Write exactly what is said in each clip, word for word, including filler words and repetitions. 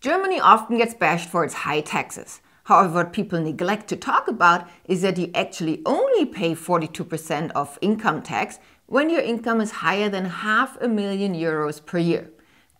Germany often gets bashed for its high taxes. However, what people neglect to talk about is that you actually only pay forty-two percent of income tax when your income is higher than half a million euros per year.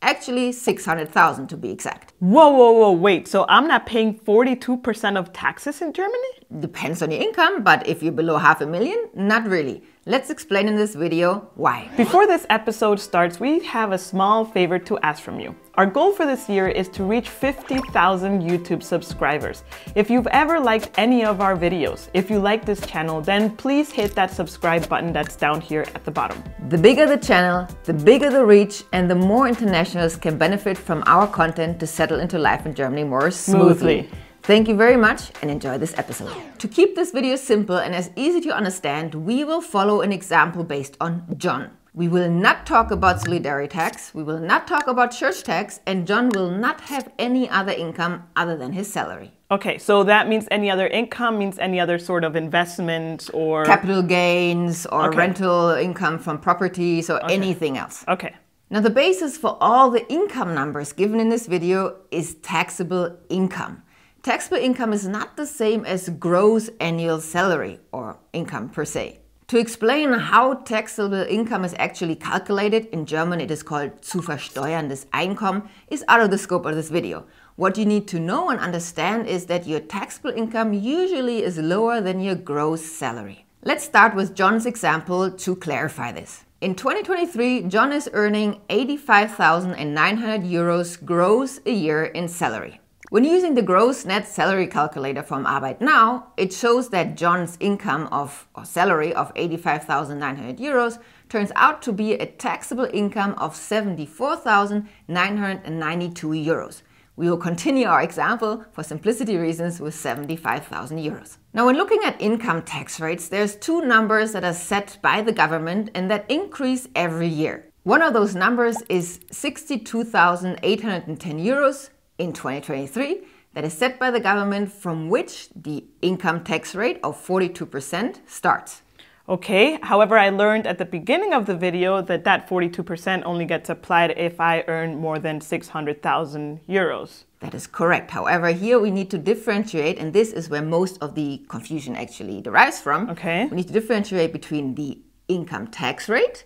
Actually, six hundred thousand to be exact. Whoa, whoa, whoa, wait, so I'm not paying forty-two percent of taxes in Germany? Depends on your income, but if you're below half a million, not really. Let's explain in this video why. Before this episode starts, we have a small favor to ask from you. Our goal for this year is to reach fifty thousand YouTube subscribers. If you've ever liked any of our videos, if you like this channel, then please hit that subscribe button that's down here at the bottom. The bigger the channel, the bigger the reach, and the more internationals can benefit from our content to settle into life in Germany more smoothly. smoothly. Thank you very much and enjoy this episode. To keep this video simple and as easy to understand, we will follow an example based on John. We will not talk about solidarity tax, we will not talk about church tax, and John will not have any other income other than his salary. Okay, so that means any other income means any other sort of investment or... capital gains or okay. rental income from properties or okay. anything else. Okay. Now the basis for all the income numbers given in this video is taxable income. Taxable income is not the same as gross annual salary or income per se. To explain how taxable income is actually calculated, in German it is called zu versteuerndes Einkommen, is out of the scope of this video. What you need to know and understand is that your taxable income usually is lower than your gross salary. Let's start with John's example to clarify this. In twenty twenty-three, John is earning eighty-five thousand nine hundred euros gross a year in salary. When using the gross net salary calculator from ArbeitNow, it shows that John's income of, or salary of eighty-five thousand nine hundred euros turns out to be a taxable income of seventy-four thousand nine hundred ninety-two euros. We will continue our example for simplicity reasons with seventy-five thousand euros. Now, when looking at income tax rates, there's two numbers that are set by the government and that increase every year. One of those numbers is sixty-two thousand eight hundred ten euros in twenty twenty-three, that is set by the government, from which the income tax rate of forty-two percent starts. Okay, however, I learned at the beginning of the video that that forty-two percent only gets applied if I earn more than six hundred thousand euros. That is correct. However, here we need to differentiate, and this is where most of the confusion actually derives from. Okay. We need to differentiate between the income tax rate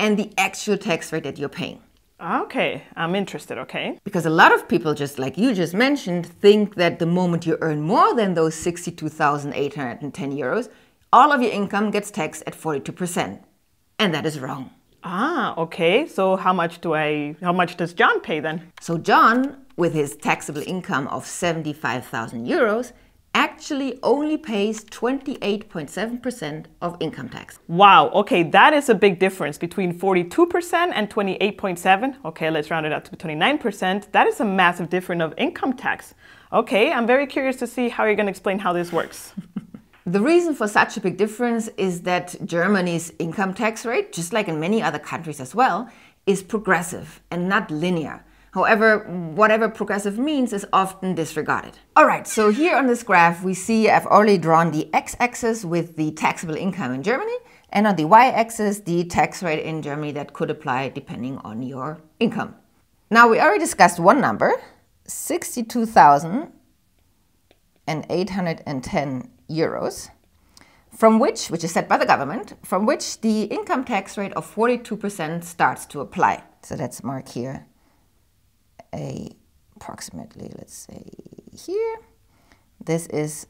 and the actual tax rate that you're paying. Okay, I'm interested, okay. Because a lot of people, just like you just mentioned, think that the moment you earn more than those sixty-two thousand eight hundred ten euros, all of your income gets taxed at forty-two percent. And that is wrong. Ah, okay. So how much do I, how much does John pay then? So John, with his taxable income of seventy-five thousand euros, actually only pays twenty-eight point seven percent of income tax. Wow, okay, that is a big difference between forty-two percent and twenty-eight point seven. Okay, let's round it up to twenty-nine percent. That is a massive difference of income tax. Okay, I'm very curious to see how you're going to explain how this works. The reason for such a big difference is that Germany's income tax rate, just like in many other countries as well, is progressive and not linear. However, whatever progressive means is often disregarded. All right, so here on this graph, we see I've already drawn the x-axis with the taxable income in Germany, and on the y-axis, the tax rate in Germany that could apply depending on your income. Now, we already discussed one number, sixty-two thousand eight hundred ten euros, from which, which is set by the government, from which the income tax rate of forty-two percent starts to apply. So let's mark here. A approximately, let's say here, this is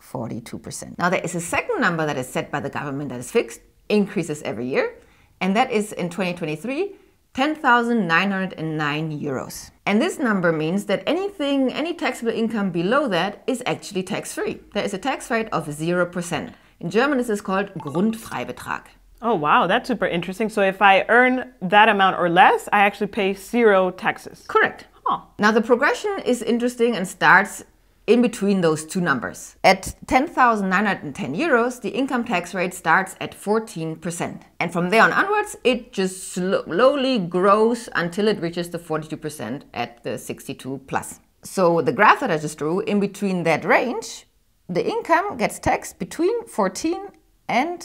forty-two percent. Now there is a second number that is set by the government that is fixed, increases every year, and that is in twenty twenty-three, ten thousand nine hundred nine euros. And this number means that anything, any taxable income below that is actually tax-free. There is a tax rate of zero percent. In German this is called Grundfreibetrag. Oh, wow, that's super interesting. So if I earn that amount or less, I actually pay zero taxes. Correct. Huh. Now, the progression is interesting and starts in between those two numbers. At ten thousand nine hundred ten euros, the income tax rate starts at fourteen percent. And from there on onwards, it just slowly grows until it reaches the forty-two percent at the sixty-two plus. So the graph that I just drew, in between that range, the income gets taxed between fourteen and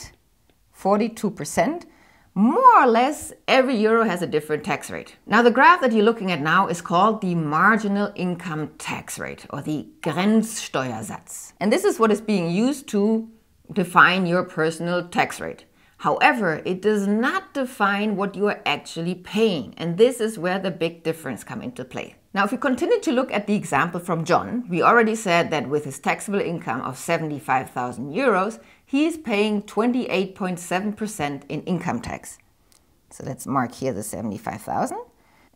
forty-two percent, more or less every euro has a different tax rate. Now the graph that you're looking at now is called the marginal income tax rate, or the Grenzsteuersatz. And this is what is being used to define your personal tax rate. However, it does not define what you are actually paying, and this is where the big difference comes into play. Now, if we continue to look at the example from John, we already said that with his taxable income of seventy-five thousand euros, he is paying twenty-eight point seven percent in income tax. So let's mark here the seventy-five thousand,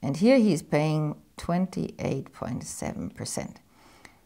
and here he is paying twenty-eight point seven percent.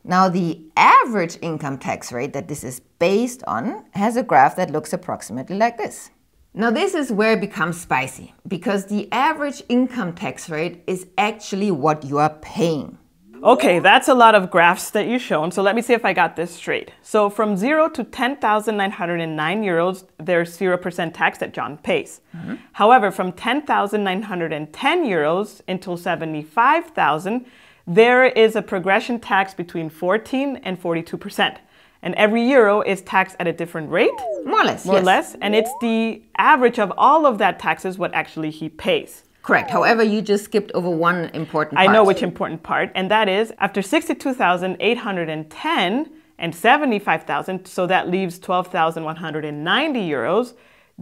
Now, the average income tax rate that this is based on has a graph that looks approximately like this. Now, this is where it becomes spicy, because the average income tax rate is actually what you are paying. Okay, that's a lot of graphs that you've shown, so let me see if I got this straight. So from zero to ten thousand nine hundred nine euros, there's zero percent tax that John pays. Mm-hmm. However, from ten thousand nine hundred ten euros until seventy-five thousand, there is a progression tax between fourteen and forty-two percent. And every euro is taxed at a different rate. More or less, More yes. or less. And it's the average of all of that taxes what actually he pays. Correct. However, you just skipped over one important part. I know which important part. And that is after sixty-two thousand eight hundred ten and seventy-five thousand, so that leaves twelve thousand one hundred ninety euros,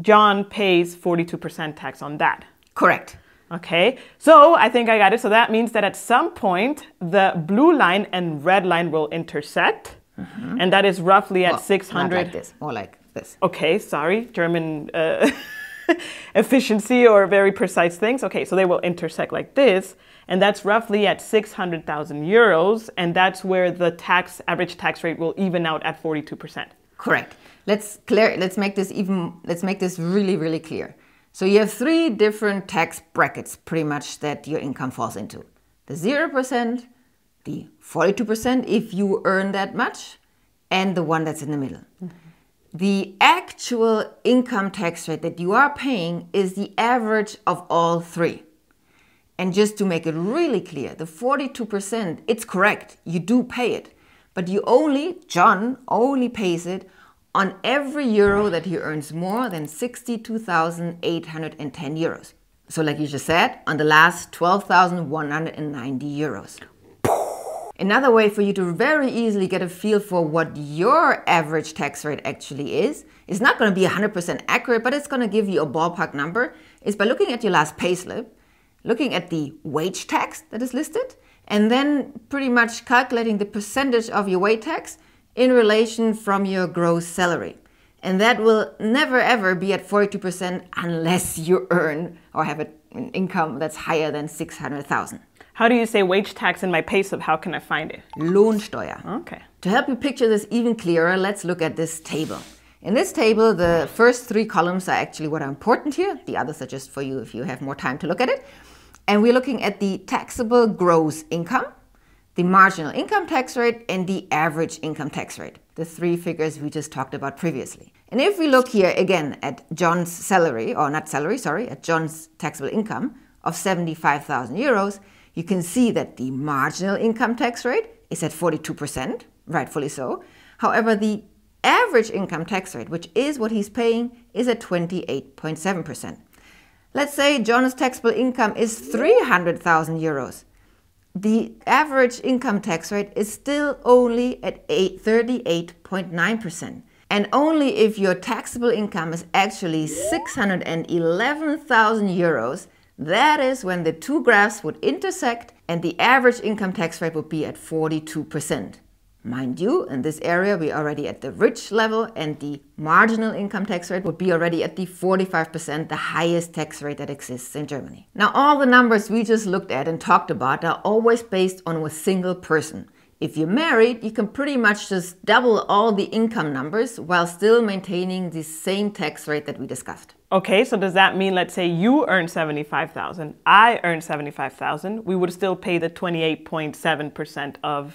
John pays forty-two percent tax on that. Correct. Okay, so I think I got it. So that means that at some point, the blue line and red line will intersect. Mm-hmm. And that is roughly at well, six hundred. Not like this, more like this. Okay, sorry, German uh, efficiency or very precise things. Okay, so they will intersect like this. And that's roughly at six hundred thousand euros. And that's where the tax average tax rate will even out at forty-two percent. Correct. Let's clear, let's make this even, let's make this really, really clear. So you have three different tax brackets, pretty much, that your income falls into. The zero percent, the forty-two percent if you earn that much, and the one that's in the middle. Mm-hmm. The actual income tax rate that you are paying is the average of all three. And just to make it really clear, the forty-two percent, it's correct, you do pay it. But you only, John, only pays it on every euro that he earns more than sixty-two thousand eight hundred ten euros. So like you just said, on the last twelve thousand one hundred ninety euros. Another way for you to very easily get a feel for what your average tax rate actually is, it's not going to be one hundred percent accurate, but it's going to give you a ballpark number, is by looking at your last payslip, looking at the wage tax that is listed, and then pretty much calculating the percentage of your wage tax in relation from your gross salary. And that will never ever be at forty-two percent unless you earn or have an income that's higher than six hundred thousand. How do you say wage tax in my payslip? How can I find it? Lohnsteuer. Okay. To help you picture this even clearer, let's look at this table. In this table, the first three columns are actually what are important here. The others are just for you if you have more time to look at it. And we're looking at the taxable gross income, the marginal income tax rate, and the average income tax rate, the three figures we just talked about previously. And if we look here again at John's salary, or not salary, sorry, at John's taxable income of seventy-five thousand euros, you can see that the marginal income tax rate is at forty-two percent, rightfully so. However, the average income tax rate, which is what he's paying, is at twenty-eight point seven percent. Let's say John's taxable income is three hundred thousand euros. The average income tax rate is still only at thirty-eight point nine percent. And only if your taxable income is actually six hundred eleven thousand euros, that is when the two graphs would intersect and the average income tax rate would be at forty-two percent. Mind you, in this area, we're already at the rich level and the marginal income tax rate would be already at the forty-five percent, the highest tax rate that exists in Germany. Now, all the numbers we just looked at and talked about are always based on a single person. If you're married, you can pretty much just double all the income numbers while still maintaining the same tax rate that we discussed. Okay, so does that mean, let's say you earn seventy-five thousand, I earn seventy-five thousand, we would still pay the twenty-eight point seven percent of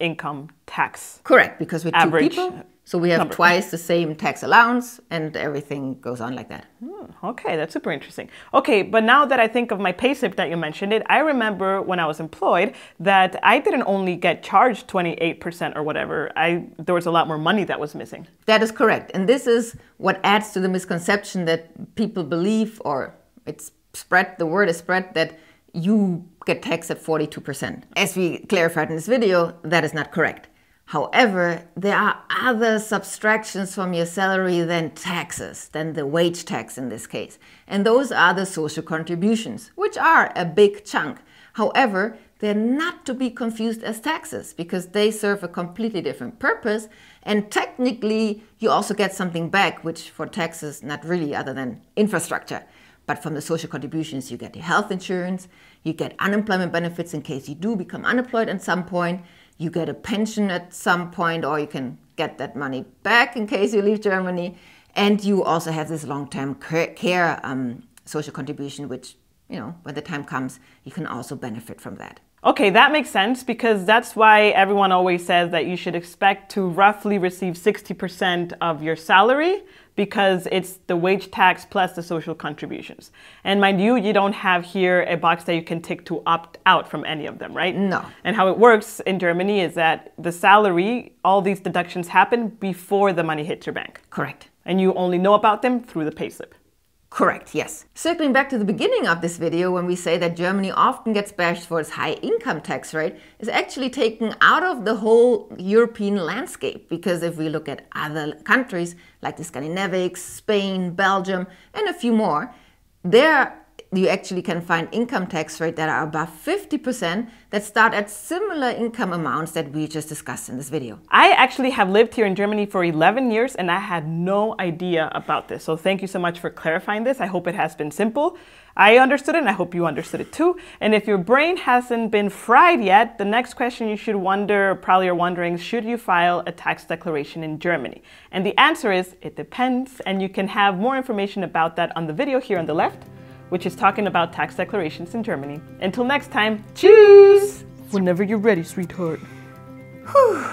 income tax. Correct, because we're average. Two people, So we have number. twice the same tax allowance, and everything goes on like that. Okay, that's super interesting. Okay, but now that I think of my payslip that you mentioned it, I remember when I was employed that I didn't only get charged twenty-eight percent or whatever. I, there was a lot more money that was missing. That is correct. And this is what adds to the misconception that people believe, or it's spread, the word is spread, that you get taxed at forty-two percent. As we clarified in this video, that is not correct. However, there are other subtractions from your salary than taxes, than the wage tax in this case. And those are the social contributions, which are a big chunk. However, they're not to be confused as taxes because they serve a completely different purpose. And technically, you also get something back, which for taxes, not really, other than infrastructure. But from the social contributions, you get the health insurance, you get unemployment benefits in case you do become unemployed at some point. You get a pension at some point, or you can get that money back in case you leave Germany. And you also have this long-term care um, social contribution, which, you know, when the time comes, you can also benefit from that. Okay, that makes sense, because that's why everyone always says that you should expect to roughly receive sixty percent of your salary, because it's the wage tax plus the social contributions. And mind you, you don't have here a box that you can tick to opt out from any of them, right? No. And how it works in Germany is that the salary, all these deductions happen before the money hits your bank. Correct. And you only know about them through the payslip. Correct, yes. Circling back to the beginning of this video, when we say that Germany often gets bashed for its high income tax rate, is actually taken out of the whole European landscape. Because if we look at other countries like the Scandinavics, Spain, Belgium, and a few more, there you actually can find income tax rates that are above fifty percent that start at similar income amounts that we just discussed in this video. I actually have lived here in Germany for eleven years and I had no idea about this. So thank you so much for clarifying this. I hope it has been simple. I understood it and I hope you understood it too. And if your brain hasn't been fried yet, the next question you should wonder, probably are wondering, should you file a tax declaration in Germany? And the answer is, it depends. And you can have more information about that on the video here on the left, which is talking about tax declarations in Germany. Until next time, cheers! Whenever you're ready, sweetheart. Whew.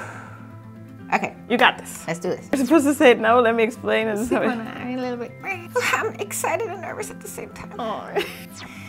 Okay. You got this. Let's do this. You're supposed to say it now, let me explain. It. I'm a little bit, I'm excited and nervous at the same time. Oh.